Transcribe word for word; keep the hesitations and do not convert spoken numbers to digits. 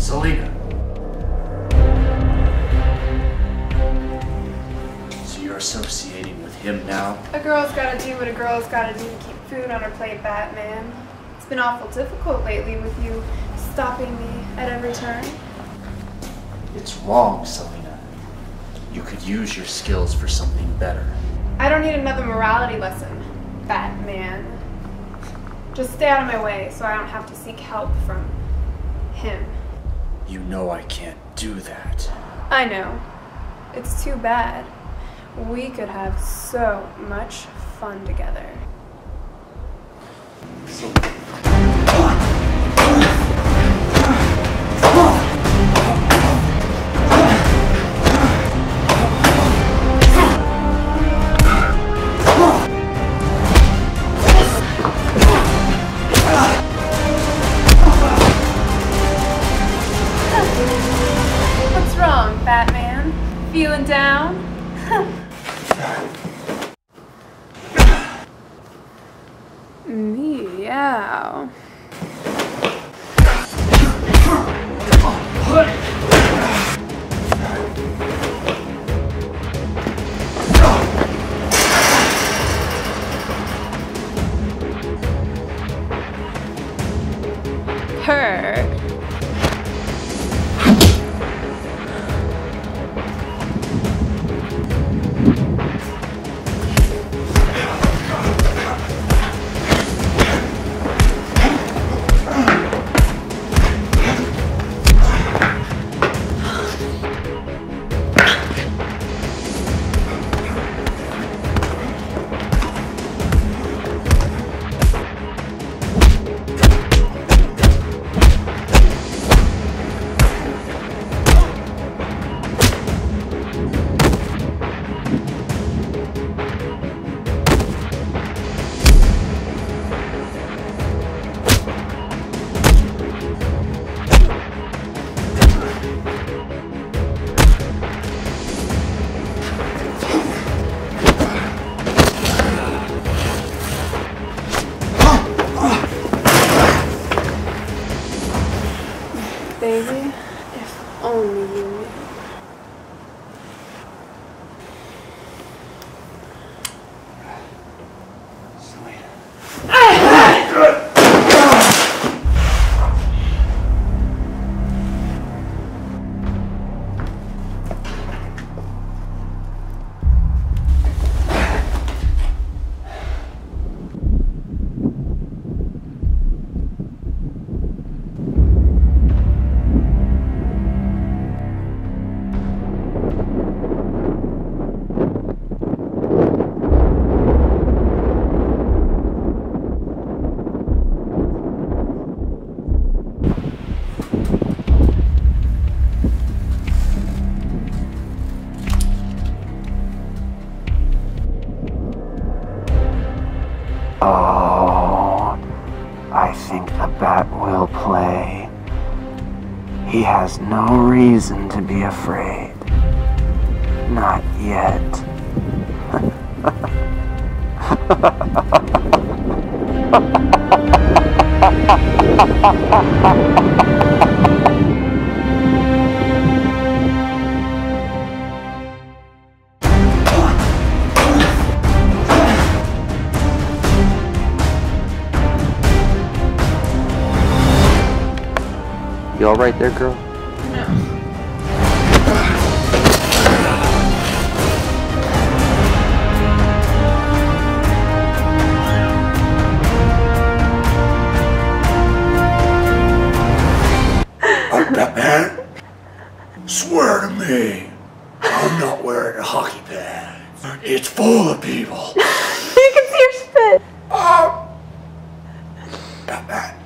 Selina. So you're associating with him now? A girl's gotta do what a girl's gotta do to keep food on her plate, Batman. It's been awful difficult lately with you stopping me at every turn. It's wrong, Selina. You could use your skills for something better. I don't need another morality lesson, Batman. Just stay out of my way so I don't have to seek help from him. You know I can't do that. I know. It's too bad. We could have so much fun together. So Batman, feeling down? Meow. Her. Baby, if only you knew. Selina. Oh, I think the bat will play. He has no reason to be afraid. Not yet. You all right there, girl? No. I'm Batman. Swear to me, I'm not wearing a hockey pad. It's full of people. You can see your spit. Oh, Batman.